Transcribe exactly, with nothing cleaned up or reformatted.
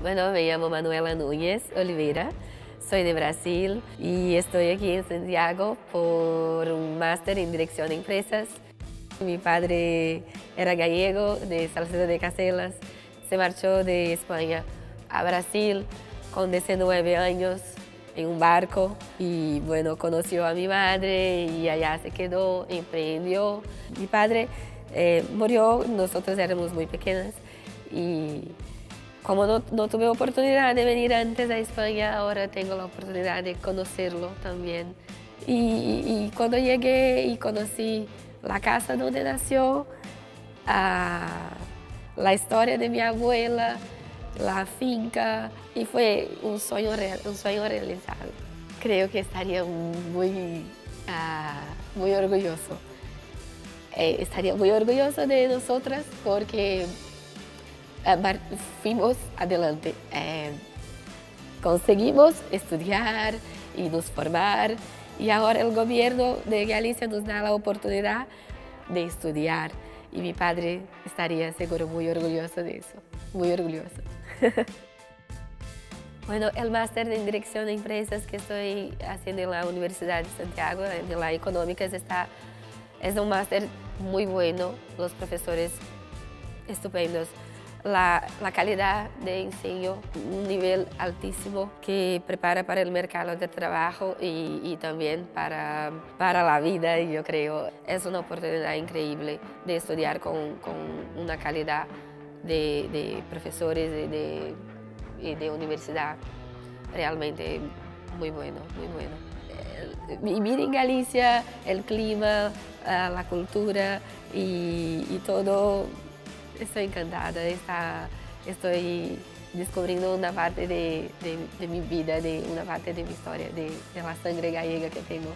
Bueno, me llamo Manuela Núñez Oliveira, soy de Brasil y estoy aquí en Santiago por un máster en dirección de empresas. Mi padre era gallego, de Salceda de Caselas, se marchó de España a Brasil con diecinueve años en un barco y bueno, conoció a mi madre y allá se quedó, emprendió. Mi padre eh, murió, nosotros éramos muy pequeñas y como no, no tuve oportunidad de venir antes a España, ahora tengo la oportunidad de conocerlo también. Y, y, y cuando llegué y conocí la casa donde nació, a, la historia de mi abuela, la finca, y fue un sueño, real, un sueño realizado. Creo que estaría muy, uh, muy orgulloso. Eh, estaría muy orgulloso de nosotras porque uh, fuimos adelante. Eh, conseguimos estudiar y nos formar, y ahora el gobierno de Galicia nos da la oportunidad de estudiar. Y mi padre estaría seguro muy orgulloso de eso, muy orgulloso. Bueno, el máster de Dirección de Empresas que estoy haciendo en la Universidad de Santiago, en la Económica, está, es un máster muy bueno, los profesores estupendos. La, la calidad de enseño, un nivel altísimo que prepara para el mercado de trabajo y, y también para, para la vida, yo creo. Es una oportunidad increíble de estudiar con, con una calidad de, de profesores y de, de, de universidad realmente muy bueno, muy bueno. Vivir en Galicia, el clima, la cultura y, y todo. Estoy encantada, está, estoy descubriendo una parte de, de, de mi vida, de una parte de mi historia, de, de la sangre gallega que tengo.